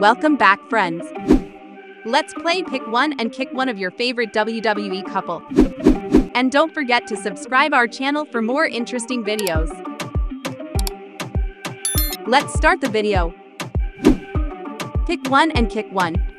Welcome back, friends. Let's play Pick One and Kick One of your favorite WWE couple. And don't forget to subscribe our channel for more interesting videos. Let's start the video. Pick One and Kick One.